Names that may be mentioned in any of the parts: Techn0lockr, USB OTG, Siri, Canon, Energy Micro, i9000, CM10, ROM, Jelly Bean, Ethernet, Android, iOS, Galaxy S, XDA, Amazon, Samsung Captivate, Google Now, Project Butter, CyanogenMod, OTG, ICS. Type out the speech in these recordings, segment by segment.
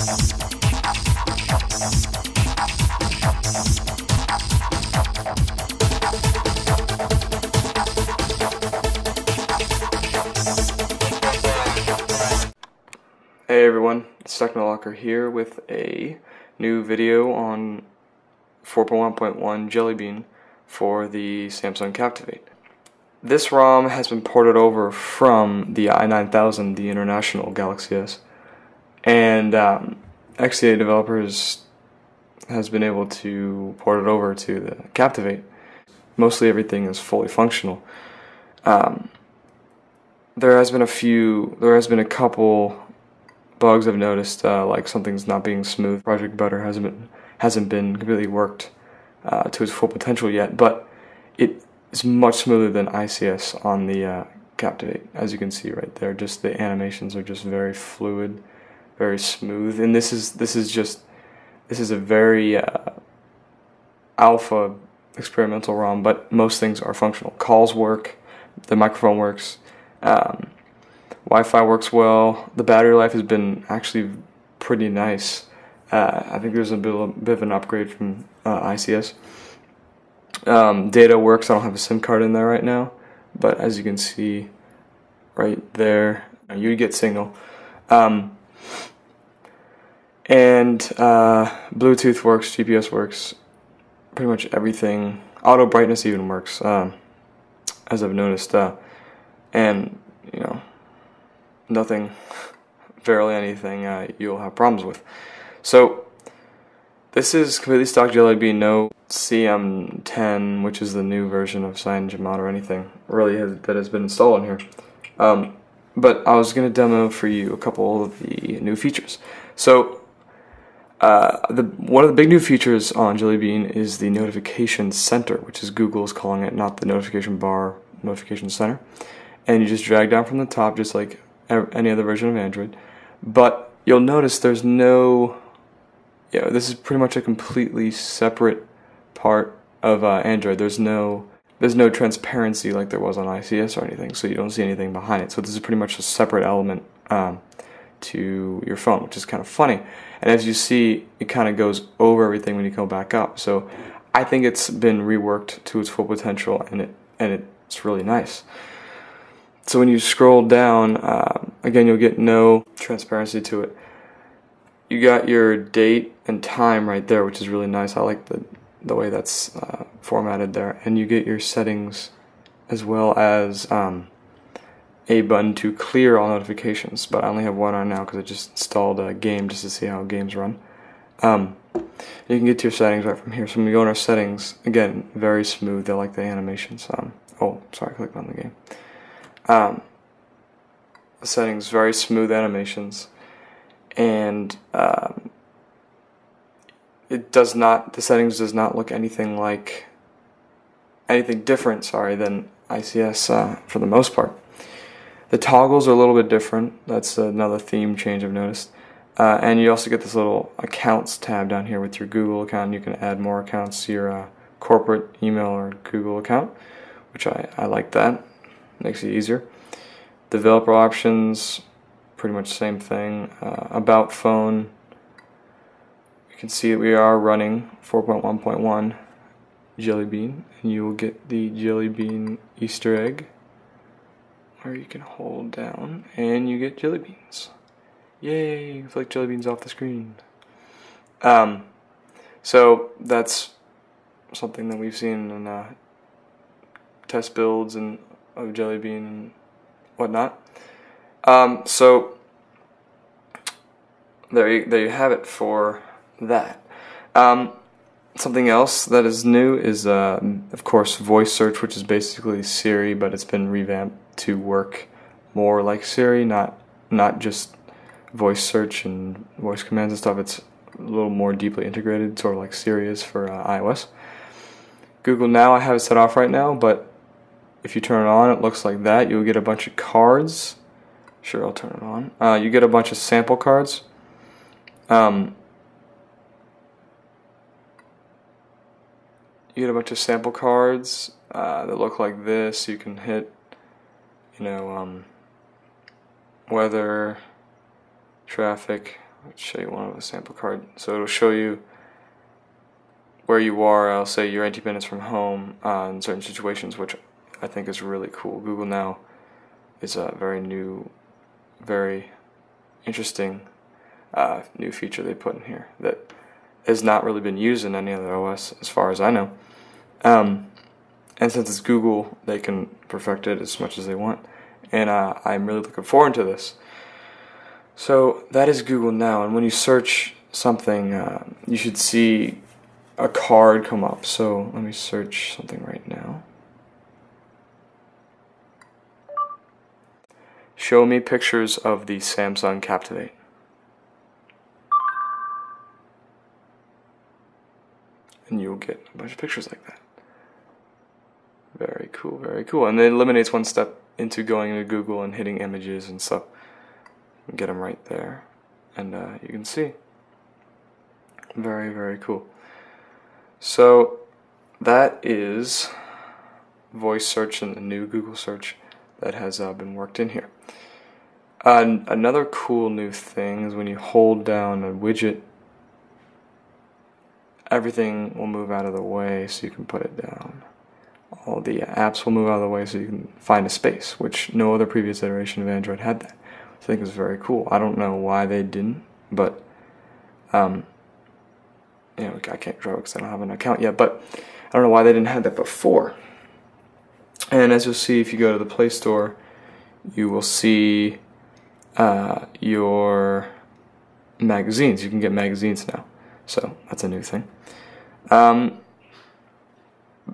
Hey everyone, it's Techn0lockr here with a new video on 4.1.1 Jelly Bean for the Samsung Captivate. This ROM has been ported over from the i9000, the international Galaxy S, and XDA developers has been able to port it over to the Captivate. Mostly everything is fully functional. There has been a couple bugs I've noticed, like something's not being smooth. Project Butter hasn't been completely worked to its full potential yet, but it is much smoother than ICS on the Captivate, as you can see right there. Just the animations are just very fluid, very smooth, and this is a very alpha experimental ROM, but most things are functional. Calls work, the microphone works. Wi-Fi works well. The battery life has been actually pretty nice. I think there's a bit of an upgrade from ICS. Data works. I don't have a SIM card in there right now, but as you can see right there, you get signal. Bluetooth works, GPS works, pretty much everything. Auto brightness even works, as I've noticed. And, you know, nothing, barely anything you'll have problems with. So this is completely stock Jelly Bean, no CM10, which is the new version of CyanogenMod or anything really that has been installed in here. But I was going to demo for you a couple of the new features. So one of the big new features on Jelly Bean is the notification center, which is Google's calling it, not the notification bar, notification center. And you just drag down from the top, just like any other version of Android, but you'll notice there's no, you know, this is pretty much a completely separate part of Android. There's no transparency like there was on ICS or anything, so you don't see anything behind it. So this is pretty much a separate element to your phone, which is kind of funny. And as you see, it kind of goes over everything when you go back up. So I think it's been reworked to its full potential, and it's really nice. So when you scroll down, again, you'll get no transparency to it. You got your date and time right there, which is really nice. I like the way that's formatted there. And you get your settings as well as a button to clear all notifications. But I only have one on now because I just installed a game just to see how games run. You can get to your settings right from here. So when we go in our settings, again, very smooth. I like the animations. Oh, sorry, I clicked on the game. Settings, very smooth animations, and the settings does not look anything different. Sorry, than ICS for the most part. The toggles are a little bit different. That's another theme change I've noticed. And you also get this little accounts tab down here with your Google account. You can add more accounts to your corporate email or Google account, which I like that. Makes it easier. Developer options, pretty much same thing. About phone, you can see that we are running 4.1.1 Jelly Bean, and you will get the Jelly Bean Easter egg, where you can hold down and you get jelly beans. Yay! You flick jelly beans off the screen. So that's something that we've seen in test builds and of Jelly Bean and whatnot. So there you have it for that. Something else that is new is, of course, voice search, which is basically Siri, but it's been revamped to work more like Siri, not just voice search and voice commands and stuff. It's a little more deeply integrated, sort of like Siri is for iOS. Google Now, I have it set off right now, but if you turn it on, it looks like that. You'll get a bunch of cards. Sure, I'll turn it on. You get a bunch of sample cards. That look like this. You can hit, weather, traffic, Let's show you one of the sample card. So it'll show you where you are. I'll say you're 80 minutes from home in certain situations, which I think is really cool. Google Now is a very new, very interesting new feature they put in here that has not really been used in any other OS as far as I know. And since it's Google, they can perfect it as much as they want. And I'm really looking forward to this. So that is Google Now, and when you search something, you should see a card come up. So let me search something right now. Show me pictures of the Samsung Captivate. And you'll get a bunch of pictures like that. Very cool, very cool. And it eliminates one step into going into Google and hitting images and stuff. You can get them right there. And you can see. Very, very cool. So that is voice search and the new Google search that has been worked in here. Another cool new thing is when you hold down a widget, everything will move out of the way so you can put it down. All the apps will move out of the way so you can find a space, which no other previous iteration of Android had that. I think it's very cool. I don't know why they didn't, but you know, I can't draw because I don't have an account yet, but I don't know why they didn't have that before. And as you'll see, if you go to the Play Store, you will see your magazines. You can get magazines now, so that's a new thing.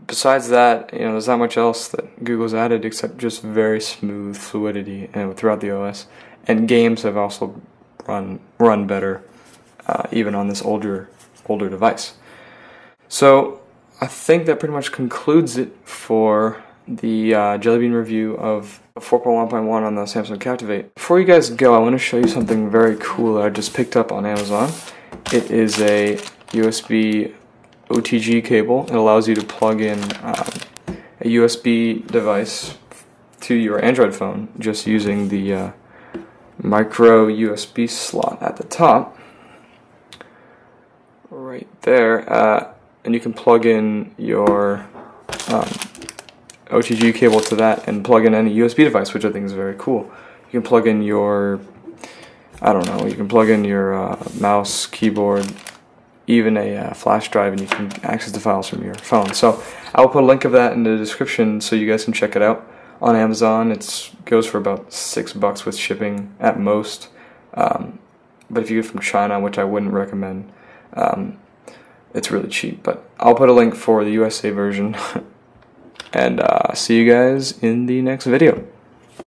Besides that, you know, there's not much else that Google's added except just very smooth fluidity throughout the OS. And games have also run better, even on this older device. So I think that pretty much concludes it for the Jelly Bean review of 4.1.1 on the Samsung Captivate. Before you guys go, I want to show you something very cool that I just picked up on Amazon. It is a USB OTG cable. It allows you to plug in a USB device to your Android phone just using the micro USB slot at the top right there, and you can plug in your OTG cable to that and plug in any USB device, which I think is very cool. You can plug in your, I don't know, you can plug in your mouse, keyboard, even a flash drive, and you can access the files from your phone. So I will put a link of that in the description so you guys can check it out on Amazon. It goes for about $6 with shipping at most, but if you get from China, which I wouldn't recommend, it's really cheap. But I'll put a link for the USA version, and see you guys in the next video.